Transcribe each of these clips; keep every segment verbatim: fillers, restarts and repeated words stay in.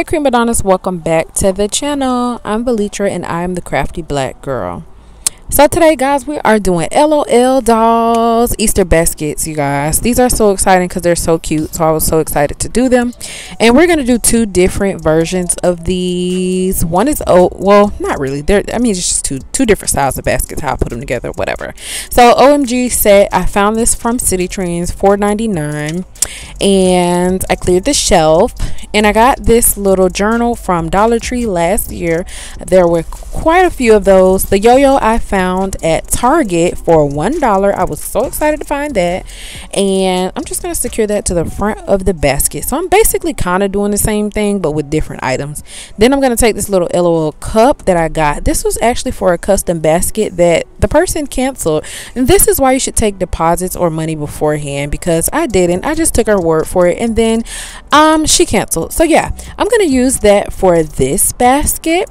Hi Crea'Madonas, welcome back to the channel. I'm Belitra and I'm the Crafty Black Girl. So today guys, we are doing LOL Dolls Easter baskets, you guys. These are so exciting because they're so cute, so I was so excited to do them. And we're going to do two different versions of these. One is, oh well, not really, they're, I mean, it's just two two different styles of baskets, how I put them together, whatever. So O M G set, I found this from City Trends, four ninety-nine, and I cleared the shelf. And I got this little journal from Dollar Tree last year. There were quite a few of those. The yo-yo I found at Target for one dollar. I was so excited to find that. And I'm just going to secure that to the front of the basket. So I'm basically kind of doing the same thing but with different items. Then I'm going to take this little LOL cup that I got. This was actually for a custom basket that the person canceled. And this is why you should take deposits or money beforehand, because I didn't. I just took her word for it. And then um, she canceled. So yeah, I'm going to use that for this basket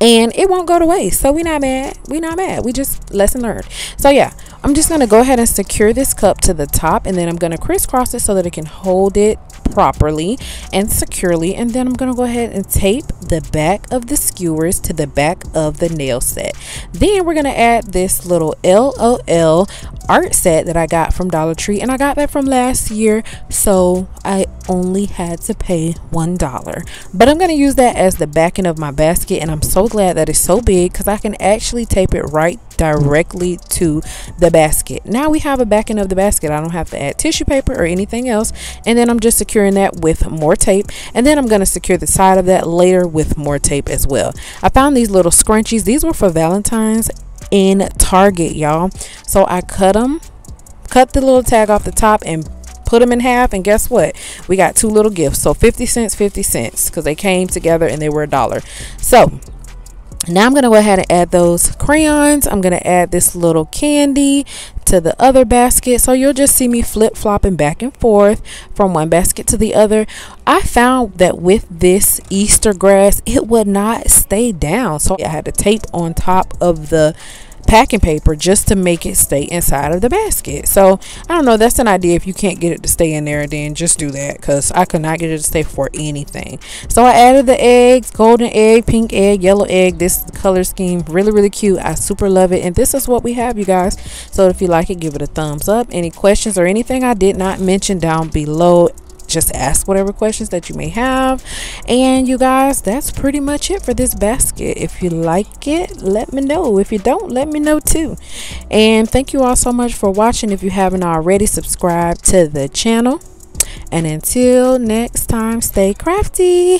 and it won't go to waste. So we're not mad. We're not mad. We just lesson learned. So yeah, I'm just going to go ahead and secure this cup to the top, and then I'm going to crisscross it so that it can hold it properly and securely. And then I'm going to go ahead and tape the back of the skewers to the back of the nail set. Then we're going to add this little LOL art set that I got from Dollar Tree, and I got that from last year, so I only had to pay one dollar. But I'm going to use that as the backing of my basket, and I'm so glad that it's so big because I can actually tape it right directly to the basket. Now we have a backing of the basket. I don't have to add tissue paper or anything else. And then I'm just securing that with more tape, and then I'm going to secure the side of that later with more tape as well. I found these little scrunchies. These were for Valentine's in Target, y'all. So I cut them, cut the little tag off the top and put them in half, and guess what, we got two little gifts. So fifty cents fifty cents, because they came together and they were a dollar. So now I'm going to go ahead and add those crayons. I'm going to add this little candy to the other basket. So you'll just see me flip-flopping back and forth from one basket to the other. I found that with this Easter grass, it would not stay down. So I had to tape on top of the packing paper just to make it stay inside of the basket. So I don't know, that's an idea. If you can't get it to stay in there, then just do that, because I could not get it to stay for anything. So I added the eggs, golden egg, pink egg, yellow egg. This color scheme really really cute. I super love it, and this is what we have, you guys. So if you like it, give it a thumbs up. Any questions or anything I did not mention down below, just ask whatever questions that you may have. And you guys, that's pretty much it for this basket. If you like it, let me know. If you don't, let me know too. And thank you all so much for watching. If you haven't already, subscribe to the channel, and until next time, stay crafty.